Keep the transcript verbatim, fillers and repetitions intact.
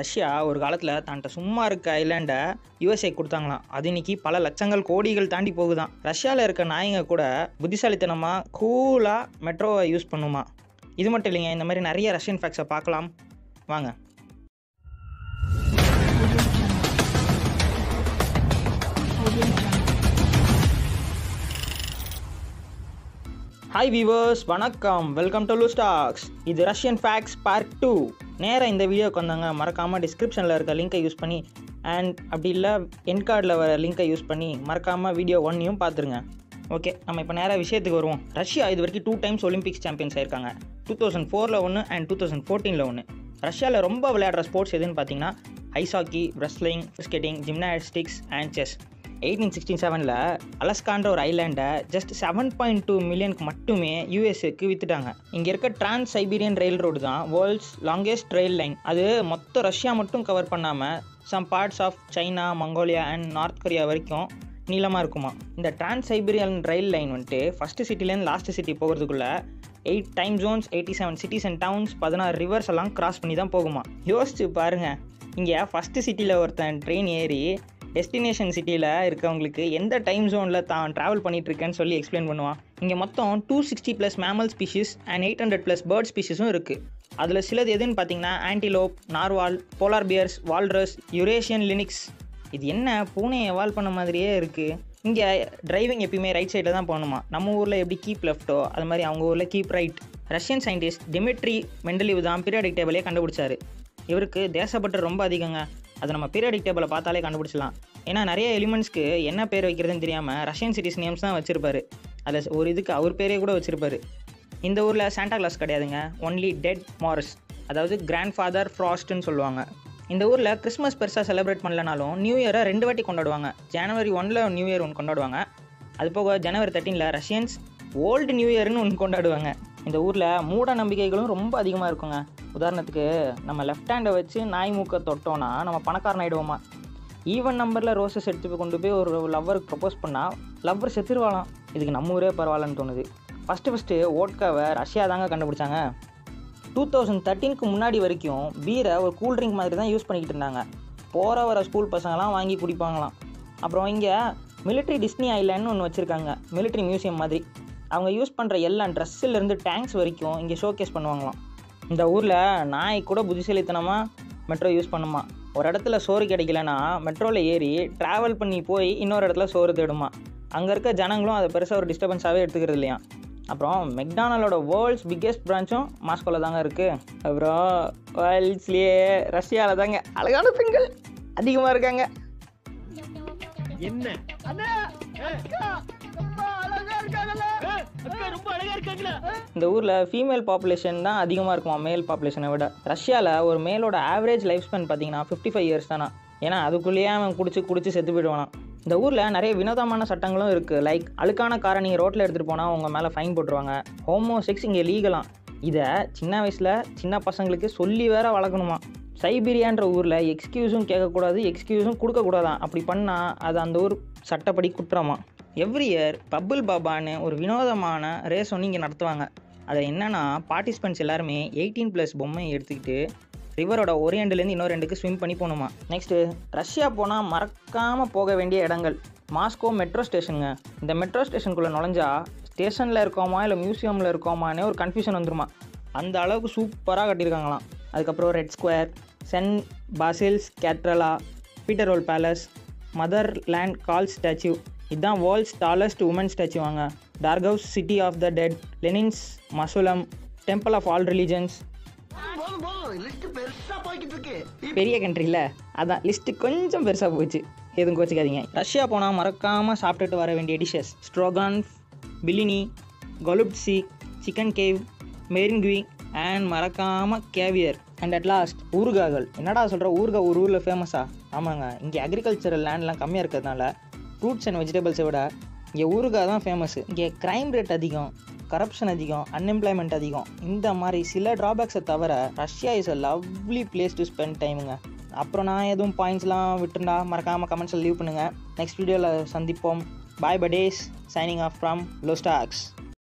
Russia ஒரு காலத்தில் தன்ட்ட சும்மா இருக்க ஐலாண்டை யூஎஸ்ஏ கொடுத்தாங்களாம். அது இன்னைக்கு பல லட்சங்கள் கோடிகள் தாண்டி போகுதான். ரஷ்யாவில் இருக்க நாய்ங்க கூட புத்திசாலித்தனமாக கூலாக மெட்ரோவை யூஸ் பண்ணுமா? இது மட்டும் இல்லைங்க, இந்த மாதிரி நிறைய ரஷ்யன் ஃபேக்ட்ஸை பார்க்கலாம் வாங்க. ஹாய் வீவர்ஸ், வணக்கம், வெல்கம் டு லூஸ்டாக்ஸ். இது ரஷ்யன் ஃபேக்ட்ஸ் பார்ட் டூ. நேராக இந்த வீடியோக்கு வந்தாங்க மறக்காமல் டிஸ்கிரிப்ஷனில் இருக்க லிங்கை யூஸ் பண்ணி, அண்ட் அப்படி இல்லை என் கார்டில் வர லிங்கை யூஸ் பண்ணி மறக்காமல் வீடியோ ஒன்னையும் பார்த்துருங்க. ஓகே, நம்ம இப்போ நேராக விஷயத்துக்கு வருவோம். ரஷ்யா இது வரைக்கும் டூ டைம்ஸ் ஒலிம்பிக்ஸ் சாம்பியன்ஸ் ஆயிருக்காங்க. டூ தௌசண்ட் ஃபோரில் ஒன்று அண்ட் டூ தௌசண்ட் ஃபோர்டீனில் ஒன்று. ரஷ்யாவில் ரொம்ப விளையாடுற ஸ்போர்ட்ஸ் எதுன்னு பார்த்தீங்கன்னா ice hockey, wrestling, skating, gymnastics and chess. Eighteen sixty செவனில் அலஸ்கான்ற ஒரு ஐலாண்டை ஜஸ்ட் செவன் பாயிண்ட் டூ மில்லியனுக்கு மட்டுமே யூஎஸ்ஏக்கு விற்றுட்டாங்க. இங்கே இருக்க டிரான்ஸ் சைபீரியன் ரயில் ரோடு தான் வேர்ல்ட்ஸ் லாங்கெஸ்ட் ரயில் லைன். அது மொத்த ரஷ்யா மட்டும் கவர் பண்ணாமல் some parts of China, Mongolia and North Korea வரைக்கும் நீளமாக இருக்குமா. இந்த டிரான்ஸ் சைபீரியன் ரயில் லைன் வந்துட்டு ஃபஸ்ட்டு சிட்டிலேருந்து லாஸ்ட்டு சிட்டி போகிறதுக்குள்ளே eight time zones, eighty seven cities and towns, பதினாறு ரிவர்ஸ் எல்லாம் கிராஸ் பண்ணி தான் போகுமா. யோசிச்சு பாருங்கள், இங்கே ஃபஸ்ட்டு சிட்டியில் ஒருத்தன் ட்ரெயின் ஏறி டெஸ்டினேஷன் சிட்டியில் இருக்கவங்களுக்கு எந்த டைம் ஜோனில் தான் ட்ராவல் பண்ணிகிட்ருக்கேன்னு சொல்லி எக்ஸ்பிளைன் பண்ணுவான். இங்கே மொத்தம் two sixty plus mammal species and eight hundred plus bird ஸ்பீஷிஸும் இருக்குது. அதில் சிலது எதுன்னு பார்த்தீங்கன்னா antelope, narwhal, polar bears, walrus, Eurasian lynx. இது என்ன பூனை எவால்வ் பண்ண மாதிரியே இருக்குது. இங்கே டிரைவிங் எப்பயுமே ரைட் சைடில் தான் போகணுமா. நம்ம ஊரில் எப்படி கீப் லெஃப்ட்டோ அது மாதிரி அவங்க ஊரில் keep right. Russian scientist Dmitri Mendeleev தான் பீரியாடிக் டேபிளே கண்டுபிடிச்சாரு. இவருக்கு தேசப்பட்டு ரொம்ப அதிகங்க. அது நம்ம பீரியாடிக் டேபிளை பார்த்தாலே கண்டுபிடிச்சலாம். ஏன்னா நிறைய எலிமெண்ட்ஸ்க்கு என்ன பேர் வைக்கிறதுன்னு தெரியாமல் ரஷ்யன் சிட்டிஸ் நேம்ஸ் தான் வச்சுருப்பார். அதில் ஒரு இதுக்கு அவர் பேரே கூட வச்சுருப்பார். இந்த ஊரில் சாண்டா கிளாஸ் கிடையாதுங்க, ஒன்லி டெட் மார்ஸ், அதாவது கிராண்ட்ஃபாதர் ஃப்ராஸ்ட்னு சொல்லுவாங்க. இந்த ஊரில் கிறிஸ்மஸ் பெருசாக செலிப்ரேட் பண்ணலனாலும் நியூ இயரை ரெண்டு வாட்டி கொண்டாடுவாங்க. ஜனவரி ஒன்னில் நியூ இயர் ஒன்று கொண்டாடுவாங்க. அது போக ஜனவரி தேர்ட்டீனில் ரஷ்யன்ஸ் ஓல்டு நியூ இயர்னு ஒன்று கொண்டாடுவாங்க. இந்த ஊரில் மூட நம்பிக்கைகளும் ரொம்ப அதிகமாக இருக்குங்க. உதாரணத்துக்கு நம்ம லெஃப்ட் ஹேண்டை வச்சு நாய் மூக்க தொட்டோன்னா நம்ம பணக்காரன் ஆகிடுவோமா. ஈவன் நம்பரில் ரோஸஸ் எடுத்து போய் கொண்டு போய் ஒரு லவ்வருக்கு ப்ரப்போஸ் பண்ணால் லவ்வர் செத்துருவாலாம். இதுக்கு நம்ம ஊரே பரவாயில்லன்னு தோணுது. ஃபஸ்ட்டு ஃபஸ்ட்டு ஓட்காவை ரஷ்யா தாங்க கண்டுபிடிச்சாங்க. டூ தௌசண்ட் தேர்ட்டீனுக்கு முன்னாடி வரைக்கும் பீரை ஒரு கூல்ட்ரிங்க் மாதிரி தான் யூஸ் பண்ணிக்கிட்டு இருந்தாங்க. போகிற வர ஸ்கூல் பசங்களாம் வாங்கி குடிப்பாங்களாம். அப்புறம் இங்கே மிலிட்ரி டிஸ்னி ஐலாண்ட்னு ஒன்று வச்சுருக்காங்க, மிலிட்ரி மியூசியம் மாதிரி. அவங்க யூஸ் பண்ணுற எல்லா ட்ரெஸ்ஸிலேருந்து டேங்க்ஸ் வரைக்கும் இங்கே ஷோகேஸ் பண்ணுவாங்களாம். இந்த ஊரில் நாய் கூட புத்திசாலித்தனமாக மெட்ரோ யூஸ் பண்ணுமா. ஒரு இடத்துல சோறு கிடைக்கலன்னா மெட்ரோவில் ஏறி ட்ராவல் பண்ணி போய் இன்னொரு இடத்துல சோறு தேடுமா. அங்கே இருக்க ஜனங்களும் அதை பெருசாக ஒரு டிஸ்டர்பன்ஸாகவே எடுத்துக்கிறது இல்லையா. அப்புறம் மெக்டானல்டோட வேர்ல்ட்ஸ் பிக்கெஸ்ட் பிரான்ச்சும் மாஸ்கோவில் தாங்க இருக்குது. அப்புறம் வேர்ல்ட்ஸ்லேயே ரஷ்யாவில் தாங்க அழகான பெண்கள் அதிகமாக இருக்காங்க. என்ன இந்த ஊரில் ஃபீமேல் பாப்புலேஷன் தான் அதிகமாக இருக்குமா மேல் பாப்புலேஷனை விட. ரஷ்யாவில் ஒரு மேலோட ஆவரேஜ் லைஃப் ஸ்பென் பார்த்தீங்கன்னா ஃபிஃப்டி ஃபைவ் இயர்ஸ் தானா. ஏன்னா அதுக்குள்ளேயே அவன் குடிச்சு குடிச்சு செத்து போயிடுவானான். இந்த ஊரில் நிறைய வினோதமான சட்டங்களும் இருக்குது. லைக் அழுக்கான காரை நீங்கள் ரோட்டில் எடுத்துகிட்டு போனால் உங்கள் மேலே ஃபைன் போட்டுருவாங்க. ஹோமோ செக்ஸ் இங்கே லீகலாம். இதை சின்ன வயசில் சின்ன பசங்களுக்கு சொல்லி வேற வளர்க்கணுமா. சைபீரியான்ற ஊரில் எக்ஸ்கியூஸும் கேட்கக்கூடாது, எக்ஸ்கியூஸும் கொடுக்கக்கூடாதான். அப்படி பண்ணால் அது அந்த ஊர் சட்டப்படி குற்றமா. எவ்ரி இயர் பப்புள் பாபான்னு ஒரு வினோதமான ரேஸ் ஒன்று இங்கே நடத்துவாங்க. அதில் என்னென்னா பார்ட்டிசிபெண்ட்ஸ் எல்லாருமே எயிட்டீன் ப்ளஸ் பொம்மையை எடுத்துக்கிட்டு ரிவரோட ஓரியண்ட்லேருந்து இன்னொரு ரெண்டுக்கு ஸ்விம் பண்ணி போகணுமா. நெக்ஸ்ட்டு ரஷ்யா போனால் மறக்காமல் போக வேண்டிய இடங்கள் மாஸ்கோ மெட்ரோ ஸ்டேஷனுங்க. இந்த மெட்ரோ ஸ்டேஷனுக்குள்ளே நுழைஞ்சா ஸ்டேஷனில் இருக்கோமா இல்லை மியூசியமில் இருக்கோமானே ஒரு கன்ஃபியூஷன் வந்துடுமா. அந்த அளவுக்கு சூப்பராக கட்டியிருக்காங்களாம். அதுக்கப்புறம் ரெட் ஸ்கொயர், சென்ட் பாசில்ஸ் கேட்ரலா, Peter role palace, mother land call statue, இதுதான் வேர்ல்ட்ஸ் டாலஸ்ட் உமன் ஸ்டாச்சு வாங்க. Dargavs city of the dead, Lenin's mausoleum, temple of all religions. பெரிய கண்ட்ரியில் அதான் லிஸ்ட்டு கொஞ்சம் பெருசாக போச்சு, எதுவும் கோச்சிக்காதீங்க. ரஷ்யா போனால் மறக்காமல் சாப்பிட்டுட்டு வர வேண்டிய dishes stroganoff, blini, golubtsy, chicken Kiev, meringue and மறக்காமல் கேவியர் அண்ட் அட் லாஸ்ட் ஊறுகாய்கள். என்னடா சொல்கிற ஊறுகாய் ஒரு ஊரில் ஃபேமஸா? ஆமாங்க, இங்கே அக்ரிகல்ச்சரல் லேண்ட்லாம் கம்மியாக இருக்கிறதுனால ஃப்ரூட்ஸ் அண்ட் வெஜிடபிள்ஸை விட இங்கே ஊறுகாய் தான் ஃபேமஸ்ஸு. இங்கே க்ரைம் ரேட் அதிகம், கரப்ஷன் அதிகம், அன்எம்ப்ளாய்மெண்ட் அதிகம். இந்த மாதிரி சில ட்ராபேக்ஸை தவிர Russia is a lovely place to spend டைமுங்க. அப்புறம் நான் எதுவும் பாயிண்ட்ஸ்லாம் விட்டுருந்தா மறக்காமல் கமெண்ட்ஸில் லீவ் பண்ணுங்கள். நெக்ஸ்ட் வீடியோவில் சந்திப்போம். Bye buddies, signing off from லூஸ்டாக்ஸ்.